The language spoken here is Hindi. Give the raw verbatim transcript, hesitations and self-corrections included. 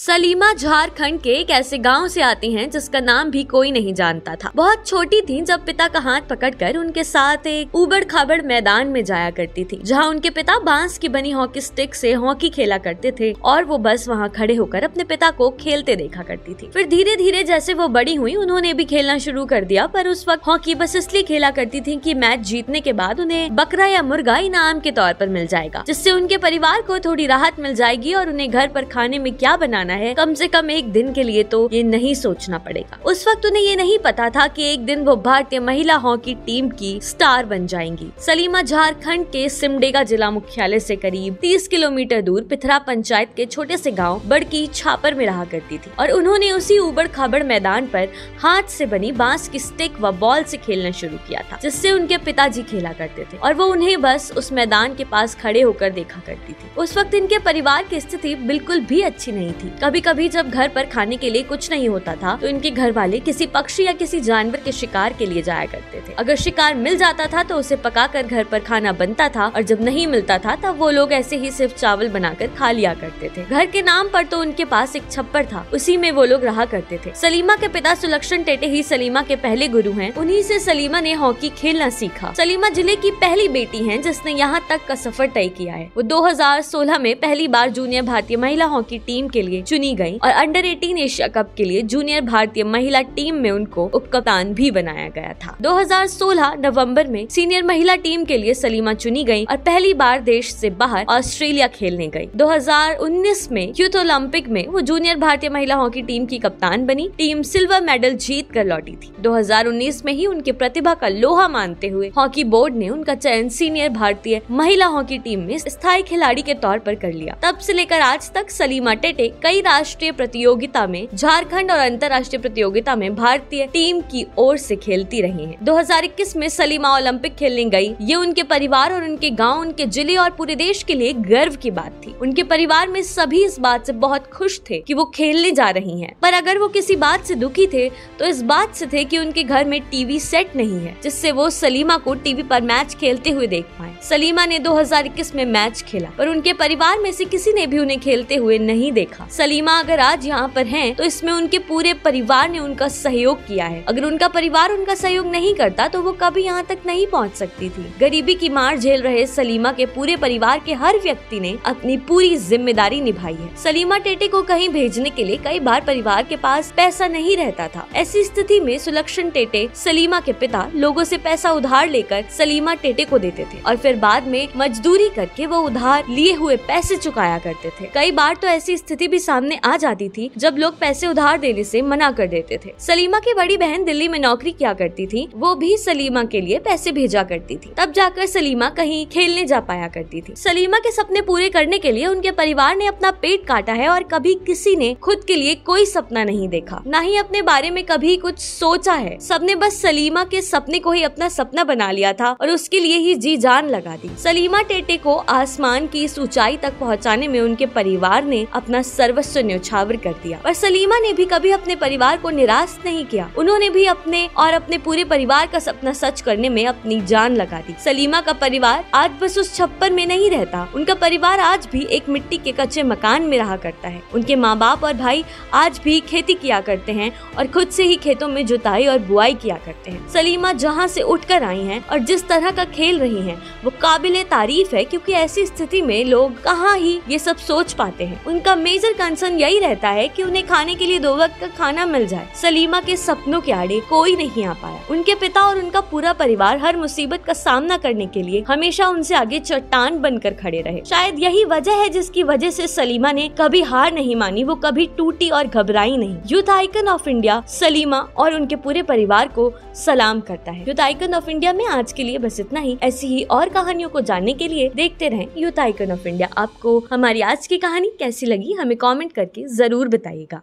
सलीमा झारखंड के एक ऐसे गांव से आती हैं जिसका नाम भी कोई नहीं जानता था। बहुत छोटी थी जब पिता का हाथ पकड़कर उनके साथ एक उबड़ खाबड़ मैदान में जाया करती थी, जहां उनके पिता बांस की बनी हॉकी स्टिक से हॉकी खेला करते थे और वो बस वहां खड़े होकर अपने पिता को खेलते देखा करती थी। फिर धीरे धीरे जैसे वो बड़ी हुई उन्होंने भी खेलना शुरू कर दिया, पर उस वक्त हॉकी बस इसलिए खेला करती थी कि मैच जीतने के बाद उन्हें बकरा या मुर्गा इनाम के तौर पर मिल जाएगा, जिससे उनके परिवार को थोड़ी राहत मिल जाएगी और उन्हें घर पर खाने में क्या बनाना है कम से कम एक दिन के लिए तो ये नहीं सोचना पड़ेगा। उस वक्त उन्हें ये नहीं पता था कि एक दिन वो भारतीय महिला हॉकी टीम की स्टार बन जाएंगी। सलीमा झारखंड के सिमडेगा जिला मुख्यालय से करीब तीस किलोमीटर दूर पिथरा पंचायत के छोटे से गांव बड़की छापर में रहा करती थी और उन्होंने उसी उबड़ खाबड़ मैदान पर हाथ से बनी बांस की स्टिक व बॉल से खेलना शुरू किया था, जिससे उनके पिताजी खेला करते थे और वो उन्हें बस उस मैदान के पास खड़े होकर देखा करती थी। उस वक्त इनके परिवार की स्थिति बिल्कुल भी अच्छी नहीं थी। कभी कभी जब घर पर खाने के लिए कुछ नहीं होता था तो इनके घर वाले किसी पक्षी या किसी जानवर के शिकार के लिए जाया करते थे। अगर शिकार मिल जाता था तो उसे पकाकर घर पर खाना बनता था और जब नहीं मिलता था तब वो लोग ऐसे ही सिर्फ चावल बनाकर खा लिया करते थे। घर के नाम पर तो उनके पास एक छप्पर था, उसी में वो लोग रहा करते थे। सलीमा के पिता सुलक्षण टेटे ही सलीमा के पहले गुरु हैं, उन्हीं से सलीमा ने हॉकी खेलना सीखा। सलीमा जिले की पहली बेटी है जिसने यहाँ तक का सफर तय किया है। वो दो हजार सोलह में पहली बार जूनियर भारतीय महिला हॉकी टीम के लिए चुनी गई और अंडर अठारह एशिया कप के लिए जूनियर भारतीय महिला टीम में उनको उपकप्तान भी बनाया गया था। दो हजार सोलह नवंबर में सीनियर महिला टीम के लिए सलीमा चुनी गई और पहली बार देश से बाहर ऑस्ट्रेलिया खेलने गई। दो हजार उन्नीस में यूथ ओलंपिक में वो जूनियर भारतीय महिला हॉकी टीम की कप्तान बनी। टीम सिल्वर मेडल जीत कर लौटी थी। दो हजार उन्नीस में ही उनकी प्रतिभा का लोहा मानते हुए हॉकी बोर्ड ने उनका चयन सीनियर भारतीय महिला हॉकी टीम में स्थायी खिलाड़ी के तौर पर कर लिया। तब से लेकर आज तक सलीमा टेटे कई राष्ट्रीय प्रतियोगिता में, झारखंड और अंतर्राष्ट्रीय प्रतियोगिता में भारतीय टीम की ओर से खेलती रही हैं। दो हजार इक्कीस में सलीमा ओलंपिक खेलने गई। ये उनके परिवार और उनके गांव, उनके जिले और पूरे देश के लिए गर्व की बात थी। उनके परिवार में सभी इस बात से बहुत खुश थे कि वो खेलने जा रही हैं, पर अगर वो किसी बात से दुखी थे तो इस बात से थे कि उनके घर में टीवी सेट नहीं है जिससे वो सलीमा को टीवी पर मैच खेलते हुए देख पाए। सलीमा ने दो हजार इक्कीस में मैच खेला पर उनके परिवार में से किसी ने भी उन्हें खेलते हुए नहीं देखा। सलीमा अगर आज यहाँ पर हैं तो इसमें उनके पूरे परिवार ने उनका सहयोग किया है। अगर उनका परिवार उनका सहयोग नहीं करता तो वो कभी यहाँ तक नहीं पहुँच सकती थी। गरीबी की मार झेल रहे सलीमा के पूरे परिवार के हर व्यक्ति ने अपनी पूरी जिम्मेदारी निभाई है। सलीमा टेटे को कहीं भेजने के लिए कई बार परिवार के पास पैसा नहीं रहता था। ऐसी स्थिति में सुलक्षण टेटे, सलीमा के पिता, लोगों से पैसा उधार लेकर सलीमा टेटे को देते थे और फिर बाद में मजदूरी करके वो उधार लिए हुए पैसे चुकाया करते थे। कई बार तो ऐसी स्थिति भी सामने आ जाती थी जब लोग पैसे उधार देने से मना कर देते थे। सलीमा की बड़ी बहन दिल्ली में नौकरी किया करती थी, वो भी सलीमा के लिए पैसे भेजा करती थी, तब जाकर सलीमा कहीं खेलने जा पाया करती थी। सलीमा के सपने पूरे करने के लिए उनके परिवार ने अपना पेट काटा है और कभी किसी ने खुद के लिए कोई सपना नहीं देखा, न ही अपने बारे में कभी कुछ सोचा है। सबने बस सलीमा के सपने को ही अपना सपना बना लिया था और उसके लिए ही जी जान लगा दी। सलीमा टेटे को आसमान की इस ऊंचाई तक पहुँचाने में उनके परिवार ने अपना सर्वस्व न्योछावर कर दिया, पर सलीमा ने भी कभी अपने परिवार को निराश नहीं किया। उन्होंने भी अपने और अपने पूरे परिवार का सपना सच करने में अपनी जान लगा दी। सलीमा का परिवार आज बस उस छप्पर में नहीं रहता, उनका परिवार आज भी एक मिट्टी के कच्चे मकान में रहा करता है। उनके माँ बाप और भाई आज भी खेती किया करते हैं और खुद से ही खेतों में जुताई और बुआई किया करते हैं। सलीमा जहाँ से उठ कर आई है और जिस तरह का खेल रही है वो काबिले तारीफ है, क्योंकि ऐसी स्थिति में लोग कहाँ ही ये सब सोच पाते हैं। उनका मेजर कंसर्न यही रहता है कि उन्हें खाने के लिए दो वक्त का खाना मिल जाए। सलीमा के सपनों के आड़े कोई नहीं आ पाया। उनके पिता और उनका पूरा परिवार हर मुसीबत का सामना करने के लिए हमेशा उनसे आगे चट्टान बनकर खड़े रहे। शायद यही वजह है जिसकी वजह से सलीमा ने कभी हार नहीं मानी, वो कभी टूटी और घबराई नहीं। Youth icon of India Salima और उनके पूरे परिवार को सलाम करता है। यूथ आइकन ऑफ इंडिया में आज के लिए बस इतना ही। ऐसी ही और कहानियों को जानने के लिए देखते रहें यूथ आइकन ऑफ इंडिया। आपको हमारी आज की कहानी कैसी लगी हमें कमेंट करके जरूर बताइएगा।